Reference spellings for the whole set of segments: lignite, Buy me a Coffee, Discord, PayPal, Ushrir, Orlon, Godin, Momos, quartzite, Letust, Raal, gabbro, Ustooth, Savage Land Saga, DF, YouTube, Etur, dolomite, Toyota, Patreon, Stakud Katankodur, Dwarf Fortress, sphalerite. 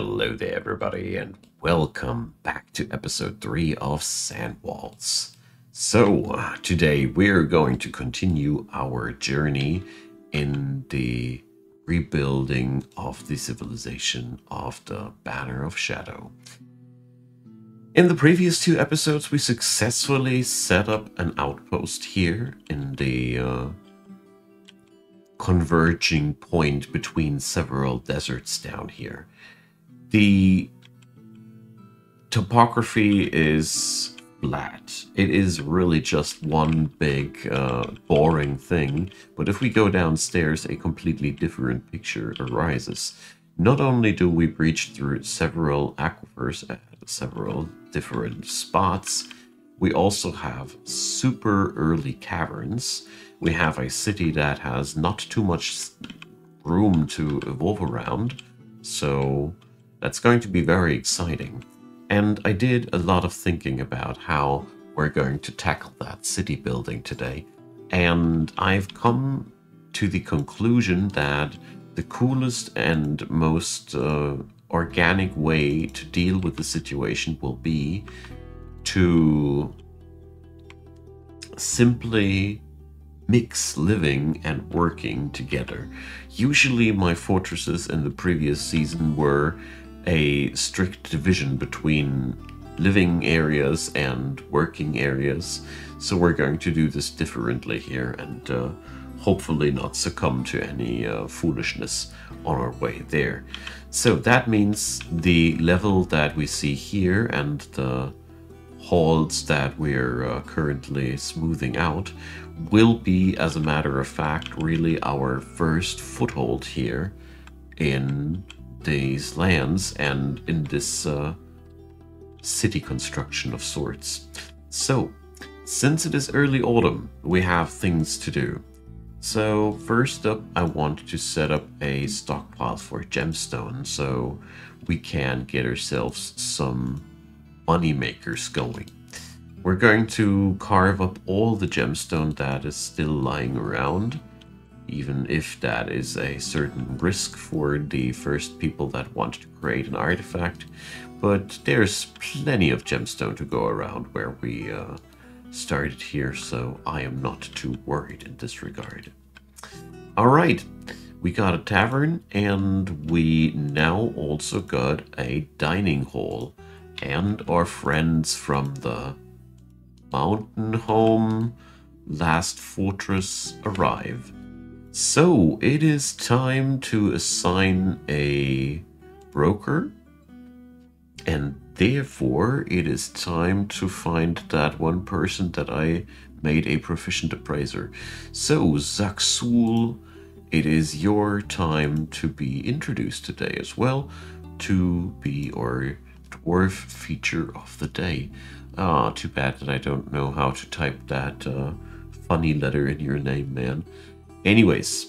Hello there, everybody, and welcome back to episode 3 of Sandwalls. So, today we're going to continue our journey in the rebuilding of the civilization of the Banner of Shadow. In the previous 2 episodes, we successfully set up an outpost here in the converging point between several deserts down here. The topography is flat. It is really just one big boring thing, but if we go downstairs, a completely different picture arises. Not only do we breach through several aquifers at several different spots, we also have super early caverns. We have a city that has not too much room to evolve around, so that's going to be very exciting. And I did a lot of thinking about how we're going to tackle that city building today, and I've come to the conclusion that the coolest and most organic way to deal with the situation will be to simply mix living and working together. Usually my fortresses in the previous season were a strict division between living areas and working areas, so we're going to do this differently here and hopefully not succumb to any foolishness on our way there. So that means the level that we see here and the halls that we're currently smoothing out will be, as a matter of fact, really our first foothold here in these lands and in this city construction of sorts. So, since it is early autumn, we have things to do. So first up, I want to set up a stockpile for gemstones so we can get ourselves some money makers going. We're going to carve up all the gemstone that is still lying around, even if that is a certain risk for the first people that want to create an artifact. But there's plenty of gemstone to go around where we started here, so I am not too worried in this regard. Alright, we got a tavern, and we now also got a dining hall. And our friends from the mountain home last fortress arrive. So it is time to assign a broker, and therefore it is time to find that one person that I made a proficient appraiser. So Zaxul, it is your time to be introduced today as well, to be our dwarf feature of the day. Ah, too bad that I don't know how to type that funny letter in your name, man. Anyways,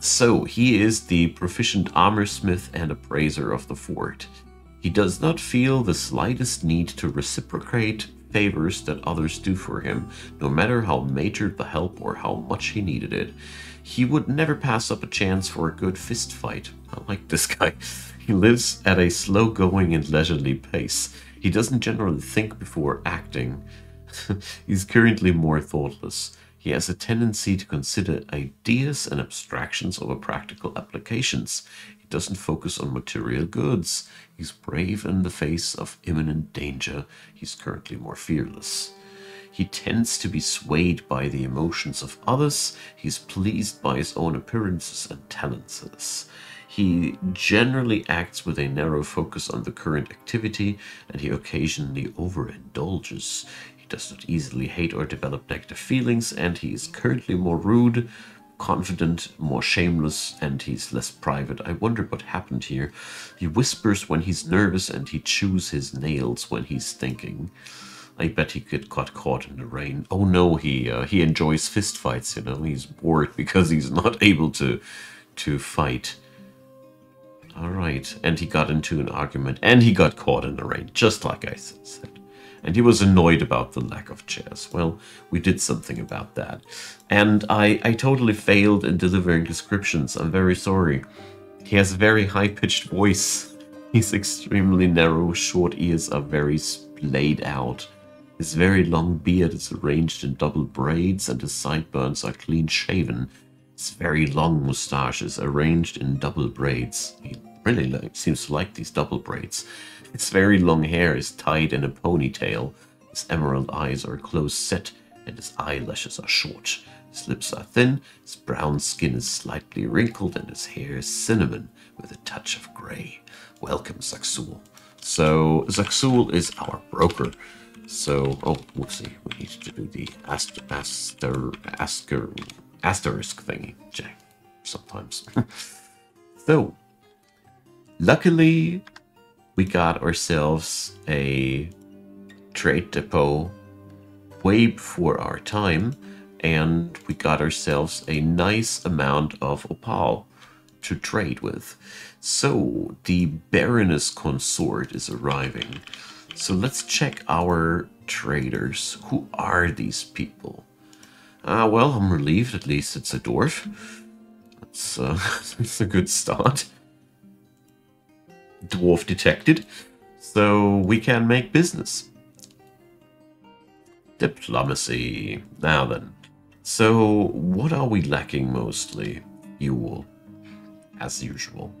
so he is the proficient armor smith and appraiser of the fort. He does not feel the slightest need to reciprocate favors that others do for him, no matter how major the help or how much he needed it. He would never pass up a chance for a good fist fight. I like this guy. He lives at a slow-going and leisurely pace. He doesn't generally think before acting. He's currently more thoughtless. He has a tendency to consider ideas and abstractions over practical applications. He doesn't focus on material goods. He's brave in the face of imminent danger. He's currently more fearless. He tends to be swayed by the emotions of others. He's pleased by his own appearances and talents. He generally acts with a narrow focus on the current activity, and he occasionally overindulges. He does not easily hate or develop negative feelings, and he is currently more rude, confident, more shameless, and he's less private. I wonder what happened here. He whispers when he's nervous, and he chews his nails when he's thinking. I bet he got caught in the rain. Oh no, he enjoys fistfights, you know. He's bored because he's not able to fight. Alright, and he got into an argument, and he got caught in the rain, just like I said. And he was annoyed about the lack of chairs. Well, we did something about that. And I totally failed in delivering descriptions. I'm very sorry. He has a very high-pitched voice. His extremely narrow, short ears are very splayed out. His very long beard is arranged in double braids and his sideburns are clean shaven. His very long moustache is arranged in double braids. He really seems to like these double braids. His very long hair is tied in a ponytail. His emerald eyes are close set and his eyelashes are short. His lips are thin, his brown skin is slightly wrinkled, and his hair is cinnamon with a touch of grey. Welcome, Zaxul. So, Zaxul is our broker. So, oh, whoopsie, we need to do the asterisk thingy. Jay, sometimes. So, luckily, we got ourselves a trade depot way before our time, and we got ourselves a nice amount of opal to trade with. So the Baroness Consort is arriving. So let's check our traders. Who are these people? Well, I'm relieved, at least it's a dwarf. That's a good start. Dwarf detected. So we can make business. Diplomacy. Now then. So, what are we lacking mostly? Fuel, as usual.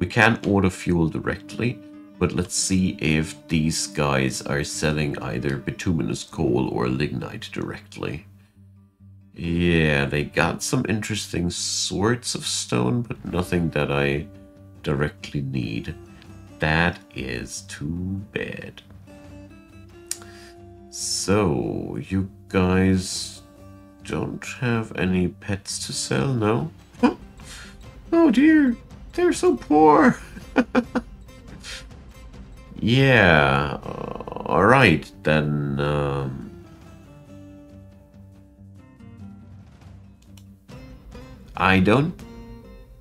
We can order fuel directly, but let's see if these guys are selling either bituminous coal or lignite directly. Yeah, they got some interesting sorts of stone, but nothing that I directly need. That is too bad. So, you guys don't have any pets to sell, no? Oh dear, they're so poor. Yeah, alright, then I don't...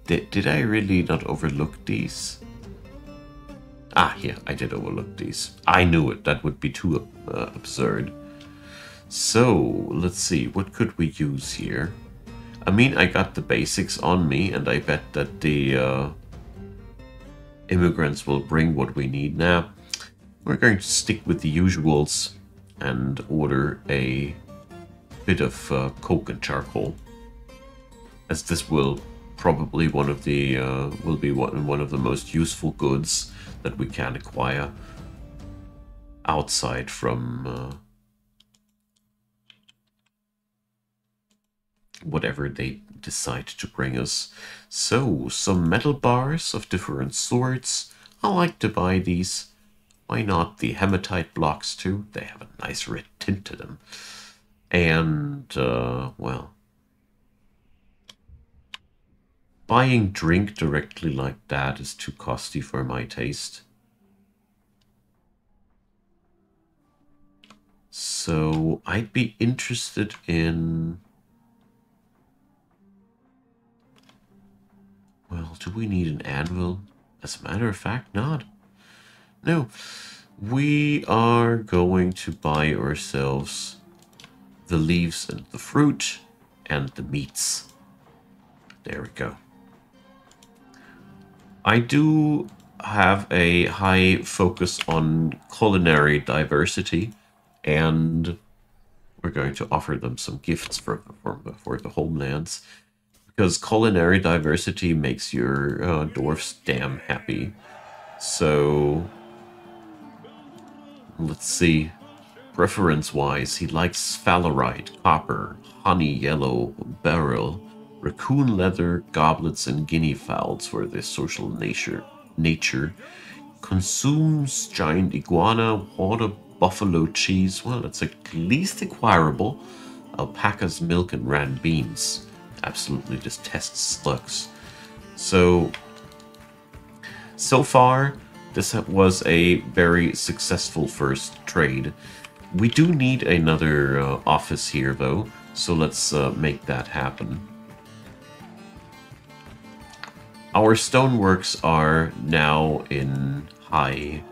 Did I really not overlook these? Ah, yeah, I did overlook these. I knew it, that would be too absurd. So, let's see, what could we use here? I mean, I got the basics on me, and I bet that the immigrants will bring what we need. Now, we're going to stick with the usuals and order a bit of coke and charcoal, as this will probably will be one of the most useful goods that we can acquire outside from whatever they decide to bring us. So, some metal bars of different sorts. I like to buy these. Why not? The hematite blocks too. They have a nice red tint to them. And, well, buying drink directly like that is too costly for my taste. So, I'd be interested in... Well, do we need an anvil? As a matter of fact, not. No, we are going to buy ourselves the leaves and the fruit and the meats. There we go. I do have a high focus on culinary diversity, and we're going to offer them some gifts for the homelands. Because culinary diversity makes your dwarfs damn happy. So, let's see. Preference-wise, he likes sphalerite, copper, honey yellow, beryl, raccoon leather, goblets, and guinea fowls for their social nature. Consumes giant iguana, water buffalo cheese. Well, it's at least acquirable. Alpaca's milk and ran beans. Absolutely detests slugs. So far, this was a very successful first trade. We do need another office here, though, so let's make that happen. Our stoneworks are now in high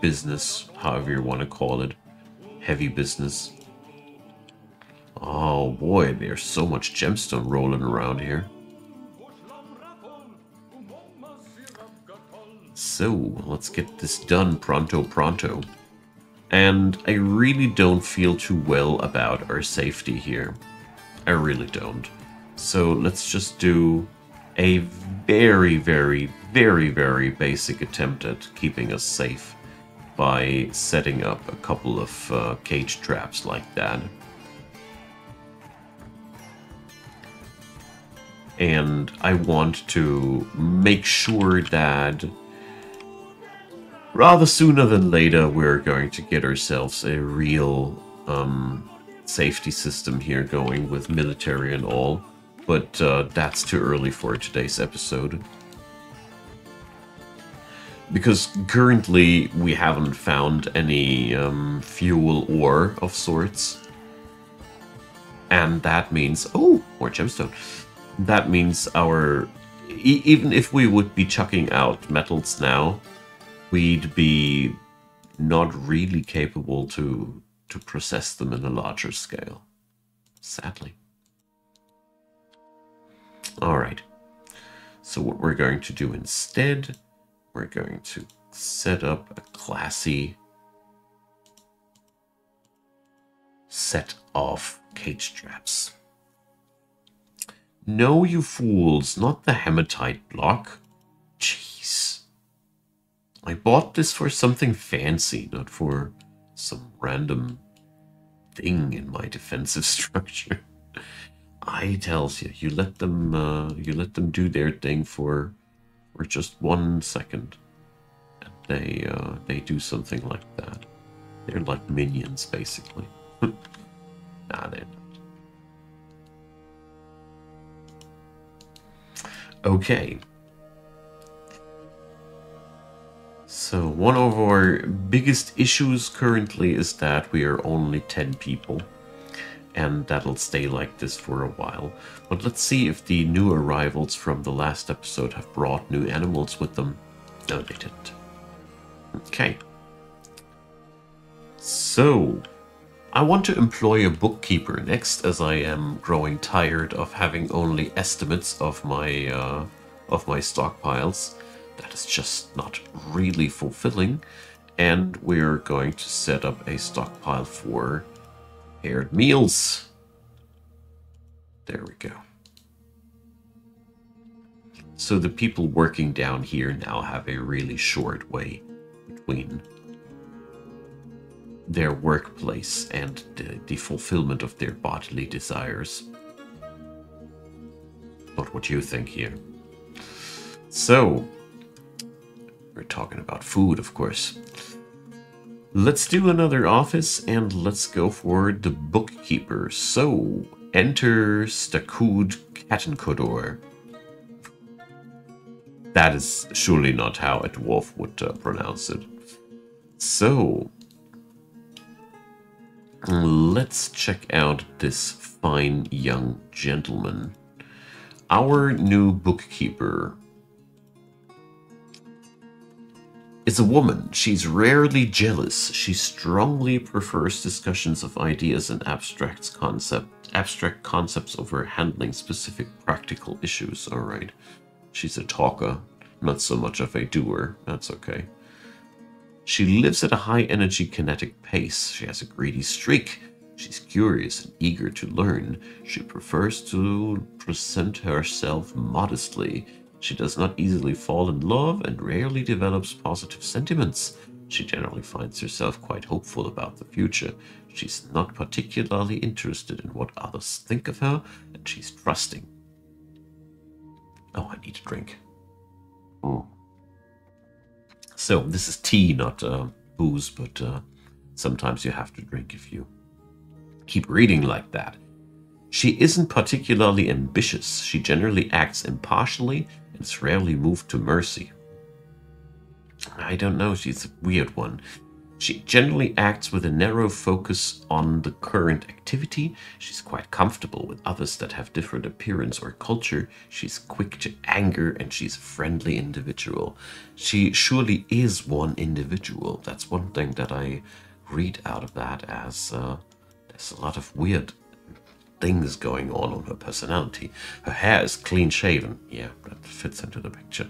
business, however you want to call it, heavy business. Oh boy, there's so much gemstone rolling around here. So, let's get this done pronto. And I really don't feel too well about our safety here. I really don't. So let's just do a very basic attempt at keeping us safe by setting up a couple of cage traps like that. And I want to make sure that rather sooner than later we're going to get ourselves a real safety system here going with military and all. But that's too early for today's episode. Because currently we haven't found any fuel ore of sorts. And that means... Oh! More gemstone. That means our... Even if we would be chucking out metals now, we'd be not really capable to process them in a larger scale. Sadly. Alright. So what we're going to do instead... We're going to set up a classy set of cage traps. No, you fools, not the hematite block. Jeez. I bought this for something fancy, not for some random thing in my defensive structure. I tells you, you let them do their thing for... Or just 1 second, and they do something like that. They're like minions, basically. Nah, they're not. Okay. So one of our biggest issues currently is that we are only 10 people, and that'll stay like this for a while. But let's see if the new arrivals from the last episode have brought new animals with them. No, they didn't. Okay. So, I want to employ a bookkeeper next, as I am growing tired of having only estimates of my stockpiles. That is just not really fulfilling. And we're going to set up a stockpile for... paired meals. There we go. So the people working down here now have a really short way between their workplace and the fulfillment of their bodily desires. But what do you think here? So, we're talking about food, of course. Let's do another office, and let's go for the bookkeeper. So, enter Stakud Katankodur. That is surely not how a dwarf would pronounce it. So, let's check out this fine young gentleman. Our new bookkeeper... It's a woman. She's rarely jealous. She strongly prefers discussions of ideas and abstract concepts over handling specific practical issues. All right. She's a talker, not so much of a doer. That's okay. She lives at a high-energy kinetic pace. She has a greedy streak. She's curious and eager to learn. She prefers to present herself modestly. She does not easily fall in love and rarely develops positive sentiments. She generally finds herself quite hopeful about the future. She's not particularly interested in what others think of her, and she's trusting. Oh, I need a drink. Oh. So, this is tea, not booze, but sometimes you have to drink if you keep reading like that. She isn't particularly ambitious. She generally acts impartially and is rarely moved to mercy. I don't know, she's a weird one. She generally acts with a narrow focus on the current activity. She's quite comfortable with others that have different appearance or culture. She's quick to anger, and she's a friendly individual. She surely is one individual. That's one thing that I read out of that, as there's a lot of weird things going on her personality. Her hair is clean shaven. Yeah, that fits into the picture.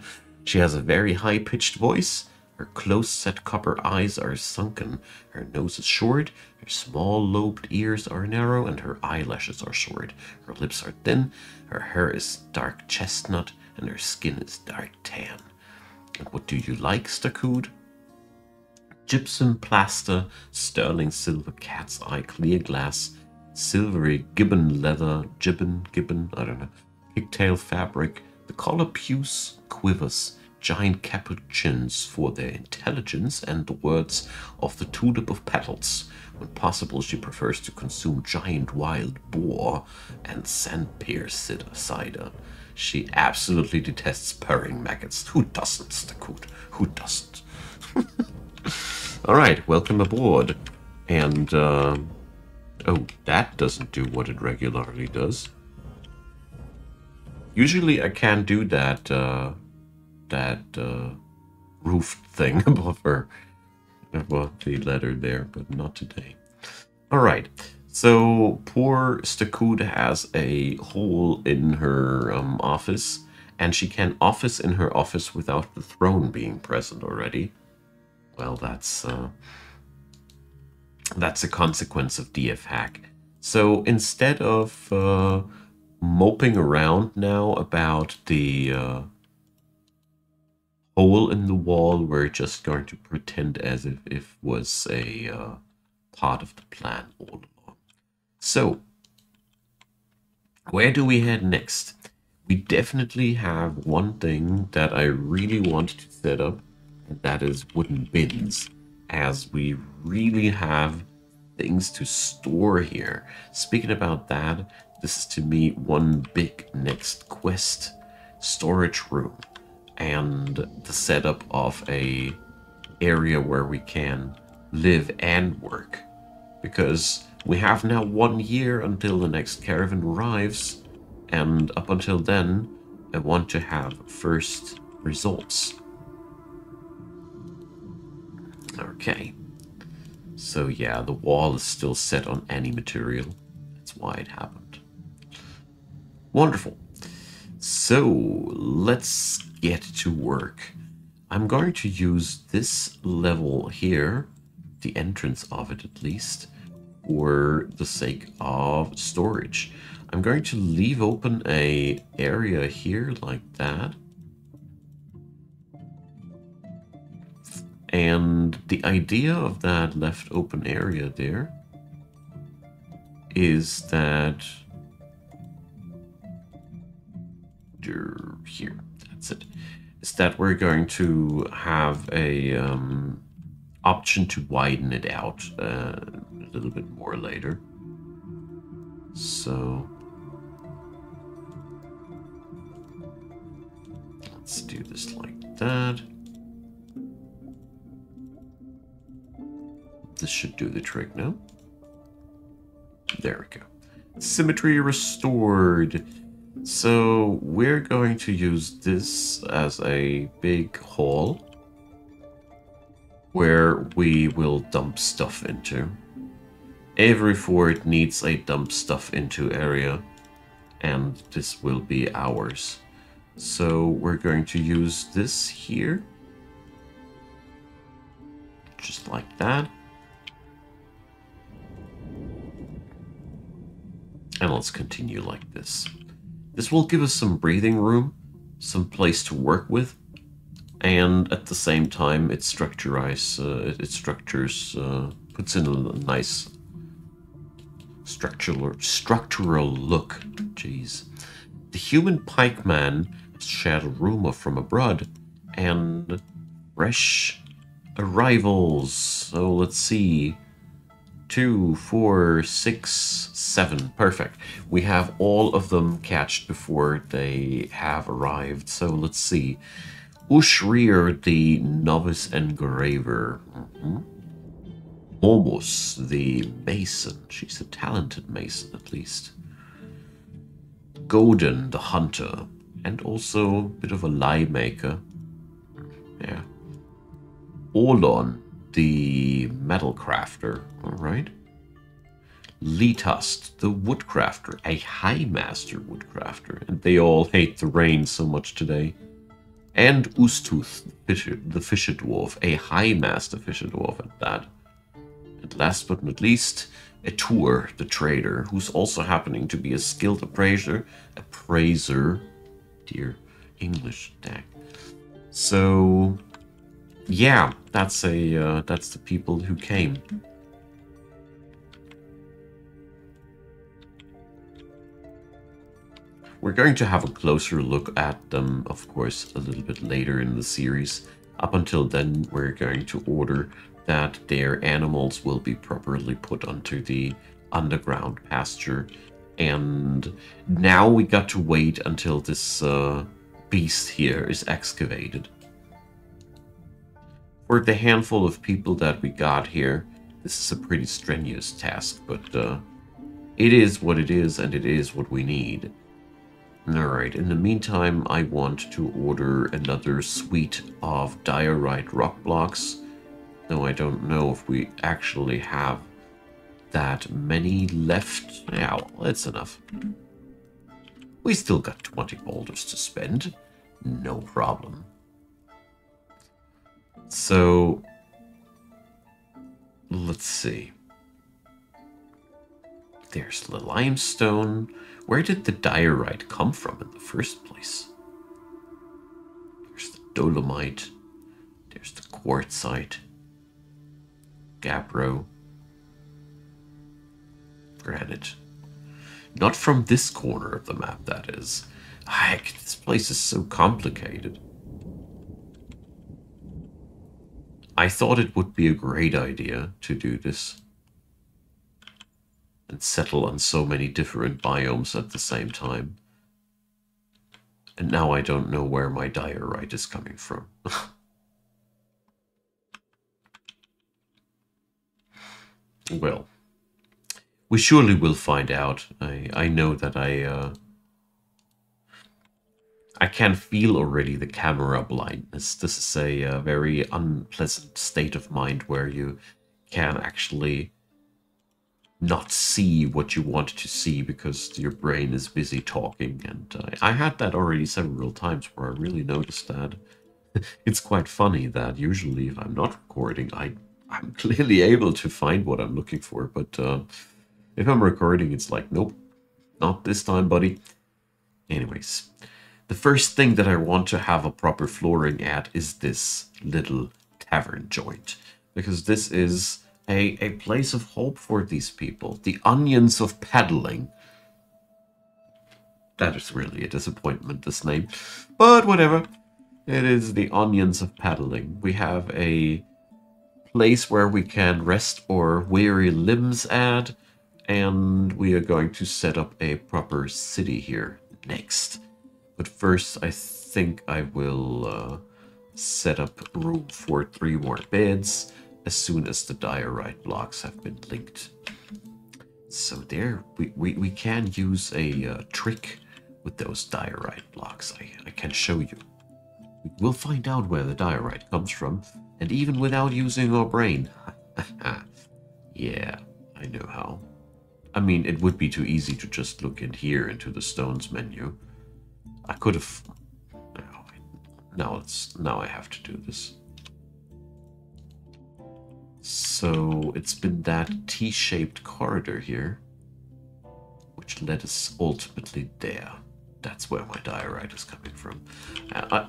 She has a very high-pitched voice. Her close-set copper eyes are sunken. Her nose is short. Her small lobed ears are narrow, and her eyelashes are short. Her lips are thin. Her hair is dark chestnut, and her skin is dark tan. And what do you like, Stakud? Gypsum, plaster, sterling silver, cat's eye, clear glass, silvery gibbon leather, I don't know, pigtail fabric, the collar puce quivers, giant capuchins for their intelligence, and the words of the tulip of petals. When possible, she prefers to consume giant wild boar and sandpear cider. She absolutely detests purring maggots. Who doesn't, Stakud? Who doesn't? Alright, welcome aboard. And, oh, that doesn't do what it regularly does. Usually I can't do that, roof thing above her, above the ladder there, but not today. All right, so poor Stakud has a hole in her office, and she can office in her office without the throne being present already. Well, that's a consequence of DF hack. So instead of moping around now about the hole in the wall, we're just going to pretend as if it was a part of the plan all along. So, where do we head next? We definitely have one thing that I really want to set up, and that is wooden bins, as we really have things to store here. Speaking about that, this is to me one big next quest: storage room. And the setup of a area where we can live and work, because we have now 1 year until the next caravan arrives, and up until then I want to have first results. Okay, so yeah, the wall is still set on any material. That's why it happened. Wonderful. So let's get to work. I'm going to use this level here, the entrance of it at least, for the sake of storage. I'm going to leave open an area here like that. And the idea of that left open area there is that here, that's it, is that we're going to have a option to widen it out a little bit more later. So let's do this like that. This should do the trick now. There we go. Symmetry restored. So we're going to use this as a big hall where we will dump stuff into. Every fort needs a dump stuff into area, and this will be ours. So we're going to use this here, just like that. And let's continue like this. This will give us some breathing room, some place to work with, and at the same time it puts in a nice structural look. Jeez. The human pikeman has shadowed rumor from abroad and fresh arrivals. So let's see. 2, 4, 6, 7. Perfect. We have all of them catched before they have arrived. So let's see. Ushrir, the novice engraver. Momos, the mason. She's a talented mason, at least. Godin, the hunter. And also a bit of a lie maker. Yeah. Orlon, the metal crafter. All right. Letust, the woodcrafter, a high master woodcrafter, and they all hate the rain so much today. and Ustooth, the Fisher Dwarf, a High Master Fisher Dwarf at that. And last but not least, Etur, the Trader, who's also happening to be a skilled appraiser, dear English deck. So, yeah, that's the people who came. We're going to have a closer look at them, of course, a little bit later in the series. Up until then, we're going to order that their animals will be properly put onto the underground pasture. And now we got to wait until this beast here is excavated. For the handful of people that we got here, this is a pretty strenuous task, but it is what it is, and it is what we need. Alright, in the meantime, I want to order another suite of diorite rock blocks. Though I don't know if we actually have that many left. Yeah, well, that's enough. We still got 20 boulders to spend. No problem. So, let's see. There's the limestone. Where did the diorite come from in the first place? There's the dolomite. There's the quartzite. Gabbro. Granite. Not from this corner of the map, that is. Heck, this place is so complicated. I thought it would be a great idea to do this and settle on so many different biomes at the same time. And now I don't know where my diorite is coming from. Well, we surely will find out. I know that I can feel already the camera blindness. This is a very unpleasant state of mind where you can actually not see what you want to see because your brain is busy talking, and I had that already several times where I really noticed that. It's quite funny that usually if I'm not recording, I'm clearly able to find what I'm looking for, but if I'm recording, it's like, nope, not this time, buddy. Anyways, the first thing that I want to have a proper flooring at is this little tavern joint, because this is a place of hope for these people. The onions of paddling. That is really a disappointment, this name. But whatever. It is the onions of paddling. We have a place where we can rest our weary limbs at. And we are going to set up a proper city here next. But first, I think I will set up room for 3 more beds. As soon as the diorite blocks have been linked. So there, we can use a trick with those diorite blocks. I can show you. We'll find out where the diorite comes from, and even without using our brain. Yeah, I know how. I mean, it would be too easy to just look in here into the stones menu. I could have... Now I have to do this. So it's been that T-shaped corridor here, which led us ultimately there. That's where my diorite is coming from.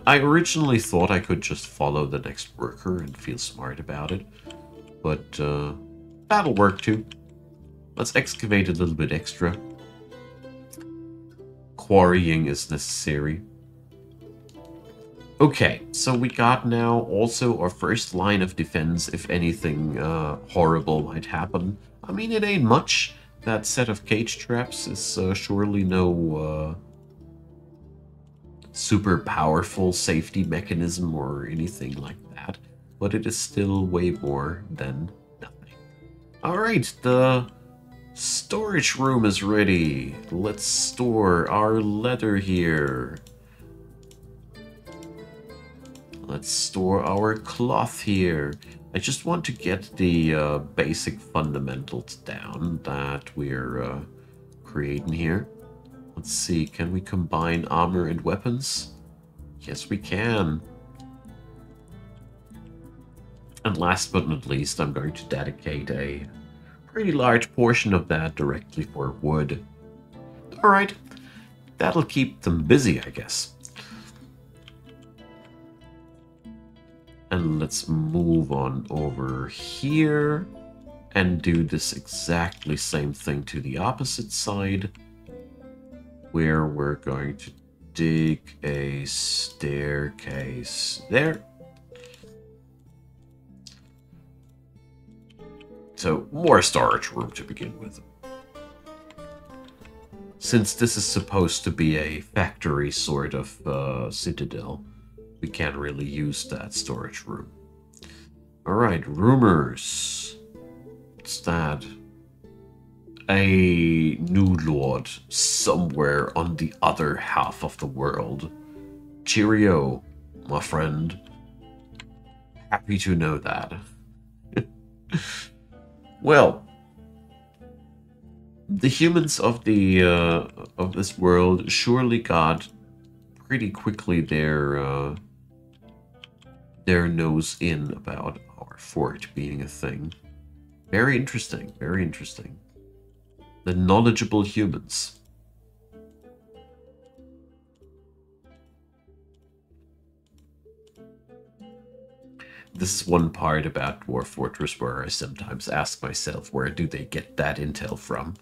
I originally thought I could just follow the next worker and feel smart about it, but that'll work too. Let's excavate a little bit extra. Quarrying is necessary. Okay, so we got now also our first line of defense if anything horrible might happen. I mean, it ain't much. That set of cage traps is surely no super powerful safety mechanism or anything like that. But it is still way more than nothing. Alright, the storage room is ready. Let's store our leather here. Let's store our cloth here. I just want to get the basic fundamentals down that we're creating here. Let's see, can we combine armor and weapons? Yes, we can. And last but not least, I'm going to dedicate a pretty large portion of that directly for wood. Alright, that'll keep them busy, I guess. And let's move on over here and do this exactly same thing to the opposite side, where we're going to dig a staircase there. So more storage room to begin with. Since this is supposed to be a factory sort of citadel, we can't really use that storage room. Alright, rumors. What's that? A new lord somewhere on the other half of the world. Cheerio, my friend. Happy to know that. Well, the humans of the of this world surely got pretty quickly their nose in about our fort being a thing. Very interesting, very interesting. The knowledgeable humans. This is one part about Dwarf Fortress where I sometimes ask myself, where do they get that intel from?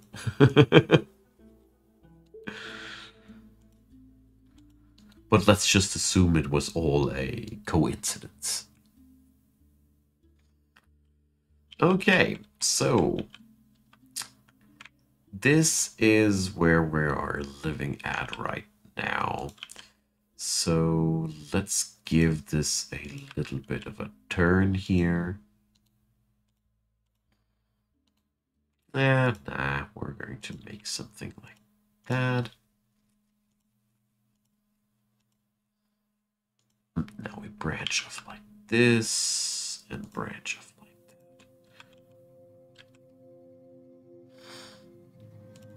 But let's just assume it was all a coincidence. Okay, so this is where we are living at right now. So let's give this a little bit of a turn here. Nah, we're going to make something like that. Now we branch off like this and branch off like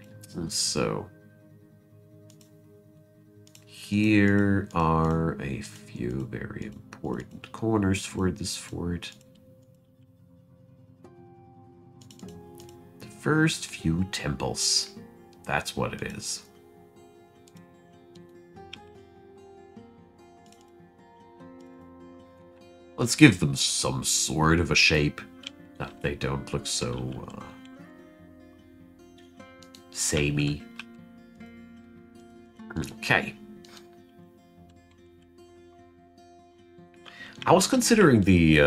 that. And so here are a few very important corners for this fort. The first few temples. That's what it is. Let's give them some sort of a shape that they don't look so samey. Okay. I was considering the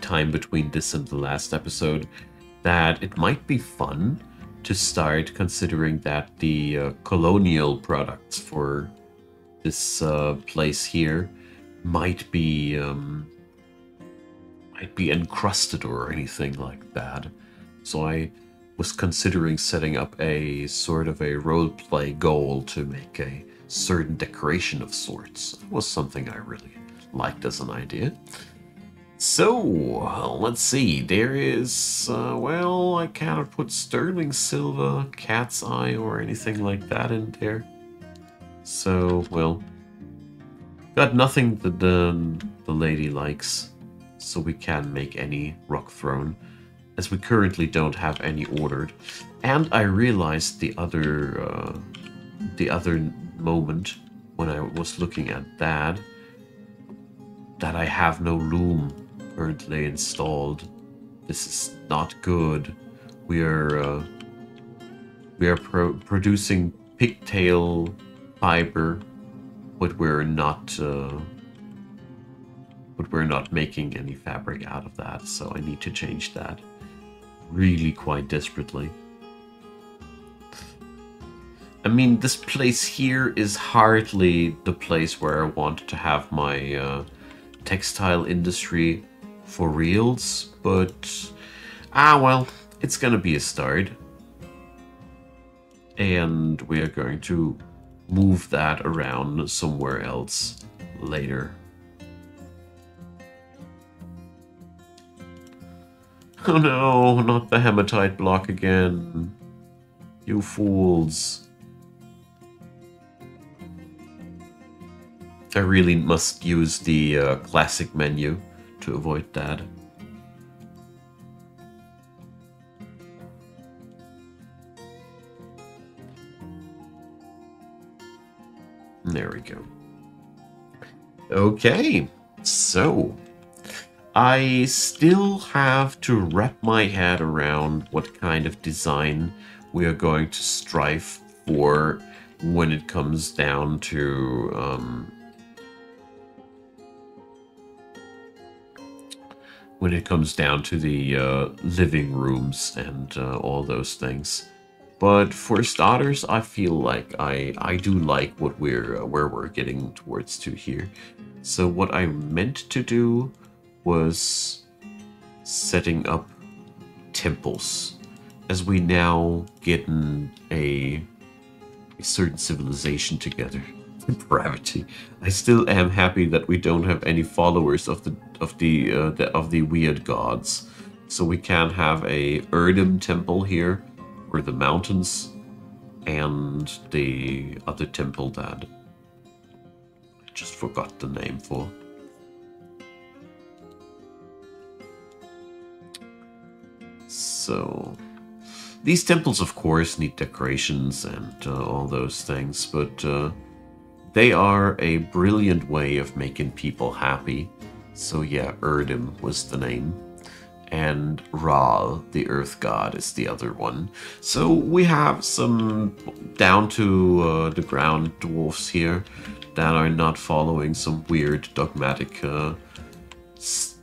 time between this and the last episode that it might be fun to start considering that the colonial products for this place here might be encrusted or anything like that. So I was considering setting up a sort of a roleplay goal to make a certain decoration of sorts. It was something I really liked as an idea. So, let's see. There is, well, I cannot put sterling silver, cat's eye, or anything like that in there. So, well, got nothing that the lady likes. So we can make any rock thrown, as we currently don't have any ordered. And I realized the other moment when I was looking at that I have no loom currently installed. This is not good. We are producing pigtail fiber, but we're not. But we're not making any fabric out of that, so I need to change that really quite desperately. I mean, this place here is hardly the place where I want to have my textile industry for reals, but well, it's gonna be a start. And we are going to move that around somewhere else later. Oh no, not the hematite block again. You fools. I really must use the classic menu to avoid that. There we go. Okay, so I still have to wrap my head around what kind of design we are going to strive for when it comes down to the living rooms and all those things. But for starters, I feel like I do like what where we're getting towards to here. So what I meant to do was setting up temples, as we now get in a certain civilization together. Depravity. I still am happy that we don't have any followers of the weird gods, so we can have a Urdim temple here. Or the mountains, and the other temple that I just forgot the name for. So these temples of course need decorations and all those things, but they are a brilliant way of making people happy. So yeah, Urdim was the name. And Raal, the Earth God, is the other one. So we have some down-to-the-ground dwarfs here that are not following some weird dogmatic stuff.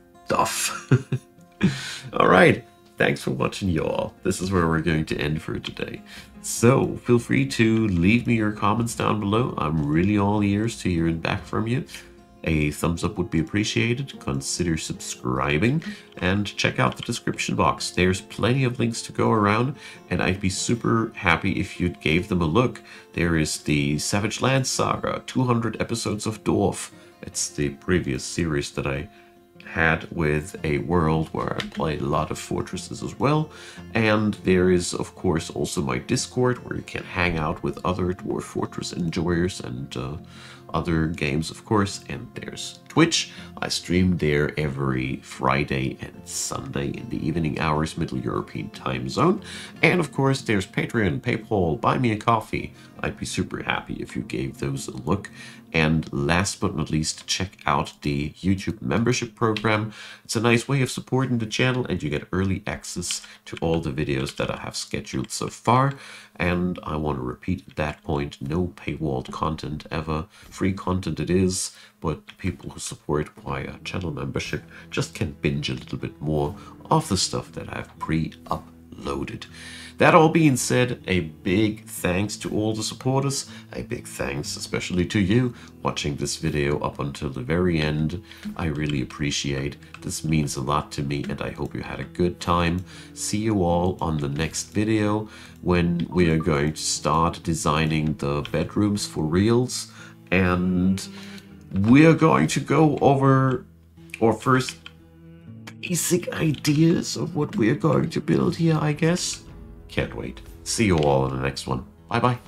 Alright, thanks for watching, y'all. This is where we're going to end for today. So feel free to leave me your comments down below. I'm really all ears to hearing back from you. A thumbs up would be appreciated, consider subscribing, and check out the description box. There's plenty of links to go around, and I'd be super happy if you gave them a look. There is the Savage Land Saga, 200 episodes of Dwarf. It's the previous series that I had with a world where I play a lot of fortresses as well. And there is, of course, also my Discord, where you can hang out with other Dwarf Fortress enjoyers and other games, of course. And there's Twitch. I stream there every Friday and Sunday in the evening hours, Middle European time zone. And of course, there's Patreon, PayPal, Buy Me a Coffee. I'd be super happy if you gave those a look. And last but not least, check out the YouTube membership program. It's a nice way of supporting the channel, and you get early access to all the videos that I have scheduled so far. And I want to repeat at that point, no paywalled content ever. Free content it is, but the people who support via channel membership just can binge a little bit more of the stuff that I've pre-uploaded. That all being said, a big thanks to all the supporters, a big thanks especially to you watching this video up until the very end. I really appreciate this, means a lot to me, and I hope you had a good time. See you all on the next video, when we are going to start designing the bedrooms for reals, and we are going to go over our first basic ideas of what we are going to build here, I guess. Can't wait. See you all in the next one. Bye-bye.